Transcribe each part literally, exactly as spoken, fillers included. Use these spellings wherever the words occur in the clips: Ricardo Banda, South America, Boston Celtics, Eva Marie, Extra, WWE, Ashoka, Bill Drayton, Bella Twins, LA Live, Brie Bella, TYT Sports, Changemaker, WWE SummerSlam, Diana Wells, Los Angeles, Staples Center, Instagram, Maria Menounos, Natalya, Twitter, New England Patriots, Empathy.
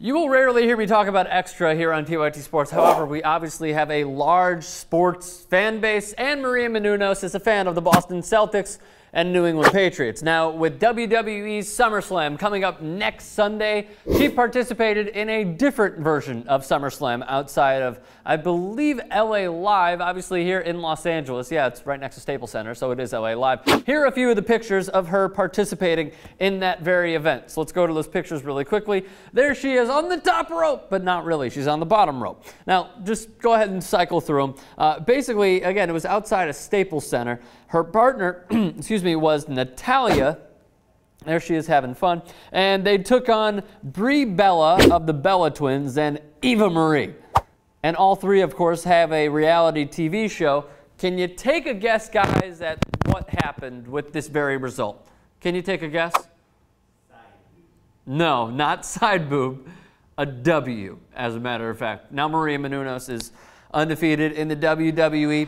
You will rarely hear me talk about Extra here on T Y T Sports. However, we obviously have a large sports fan base, and Maria Menounos is a fan of the Boston Celtics and New England Patriots. Now, with W W E's SummerSlam coming up next Sunday, she participated in a different version of SummerSlam outside of, I believe, L A Live, obviously here in Los Angeles. Yeah, it's right next to Staples Center, so it is L A Live. Here are a few of the pictures of her participating in that very event. So let's go to those pictures really quickly. There she is on the top rope, but not really. She's on the bottom rope. Now, just go ahead and cycle through them. Uh, basically, again, it was outside of Staples Center. Her partner, excuse me, was Natalya. There she is having fun. And they took on Brie Bella of the Bella Twins and Eva Marie. And all three, of course, have a reality T V show. Can you take a guess, guys, at what happened with this very result? Can you take a guess? No, not side boob. A W, as a matter of fact. Now Maria Menounos is undefeated in the W W E.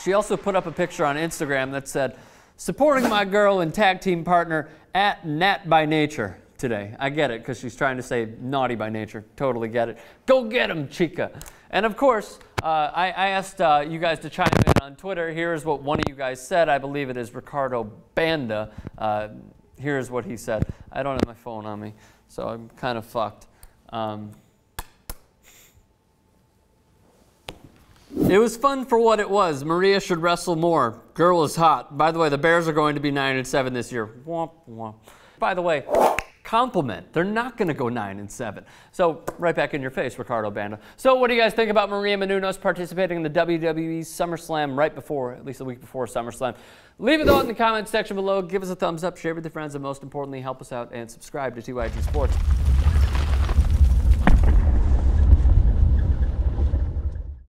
She also put up a picture on Instagram that said, supporting my girl and tag team partner at Nat by Nature today. I get it, because she's trying to say naughty by nature. Totally get it. Go get him, chica. And of course, uh, I, I asked uh, you guys to chime in on Twitter. Here's what one of you guys said. I believe it is Ricardo Banda. Uh, here's what he said. I don't have my phone on me, so I'm kind of fucked. Um, It was fun for what it was. Maria should wrestle more. Girl is hot. By the way, the Bears are going to be nine and seven this year. Womp, womp. By the way, compliment. They're not going to go nine and seven. So right back in your face, Ricardo Banda. So what do you guys think about Maria Menounos participating in the W W E SummerSlam right before, at least a week before SummerSlam? Leave a thought in the comments section below. Give us a thumbs up. Share with your friends, and most importantly, help us out and subscribe to T Y T Sports.